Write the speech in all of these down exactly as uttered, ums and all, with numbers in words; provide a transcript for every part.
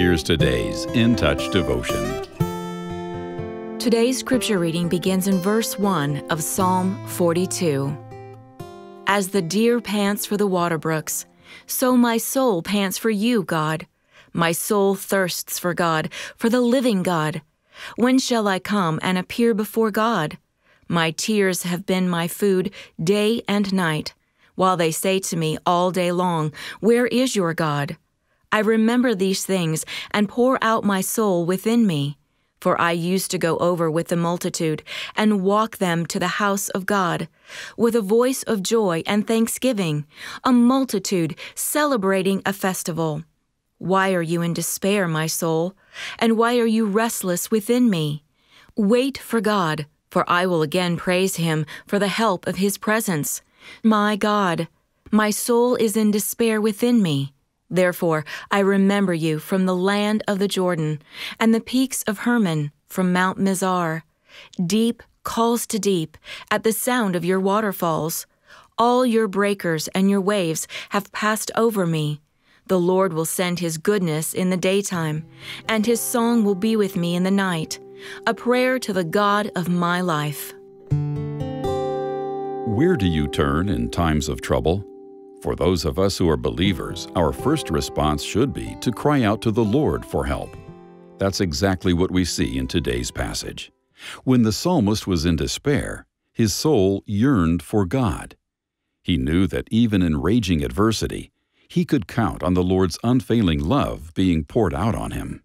Here's today's In Touch devotion. Today's scripture reading begins in verse one of Psalm forty-two. As the deer pants for the water brooks, so my soul pants for you, God. My soul thirsts for God, for the living God. When shall I come and appear before God? My tears have been my food day and night, while they say to me all day long, "Where is your God?" I remember these things and pour out my soul within me, for I used to go over with the multitude and walk them to the house of God, with a voice of joy and thanksgiving, a multitude celebrating a festival. Why are you in despair, my soul? And why are you restless within me? Wait for God, for I will again praise him for the help of his presence. My God, my soul is in despair within me. Therefore I remember you from the land of the Jordan, and the peaks of Hermon from Mount Mizar. Deep calls to deep at the sound of your waterfalls. All your breakers and your waves have passed over me. The Lord will send his goodness in the daytime, and his song will be with me in the night, a prayer to the God of my life. Where do you turn in times of trouble? For those of us who are believers, our first response should be to cry out to the Lord for help. That's exactly what we see in today's passage. When the psalmist was in despair, his soul yearned for God. He knew that even in raging adversity, he could count on the Lord's unfailing love being poured out on him.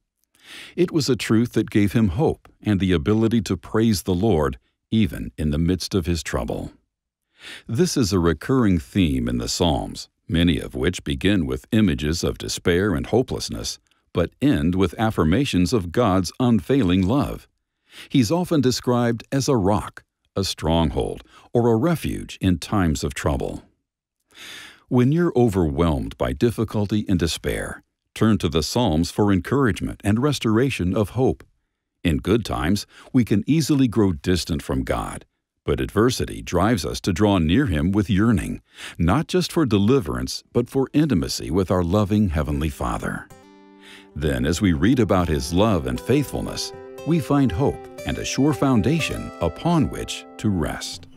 It was a truth that gave him hope and the ability to praise the Lord even in the midst of his trouble. This is a recurring theme in the Psalms, many of which begin with images of despair and hopelessness, but end with affirmations of God's unfailing love. He's often described as a rock, a stronghold, or a refuge in times of trouble. When you're overwhelmed by difficulty and despair, turn to the Psalms for encouragement and restoration of hope. In good times, we can easily grow distant from God, but adversity drives us to draw near him with yearning, not just for deliverance, but for intimacy with our loving Heavenly Father. Then, as we read about his love and faithfulness, we find hope and a sure foundation upon which to rest.